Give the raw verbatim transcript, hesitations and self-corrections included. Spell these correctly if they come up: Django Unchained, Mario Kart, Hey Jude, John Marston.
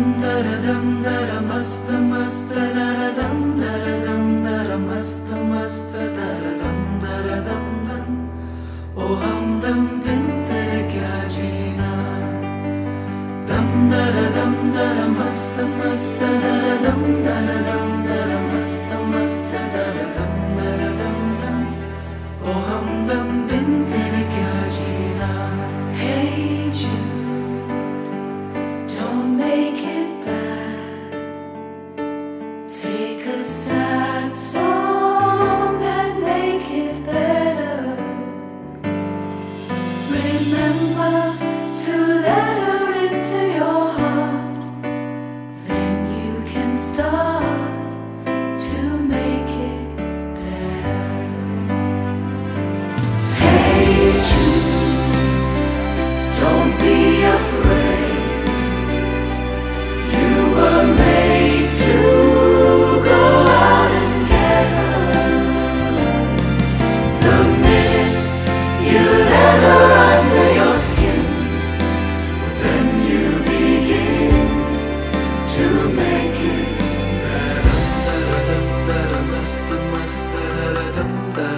Hey Jude, don't make it bad. Take a sad song and make it better. Remember to let her into your heart. Then you can start to make it better. Hey Jude, don't be afraid. You were made to go out and get her. The minute you let her under your skin, then you begin to make it better.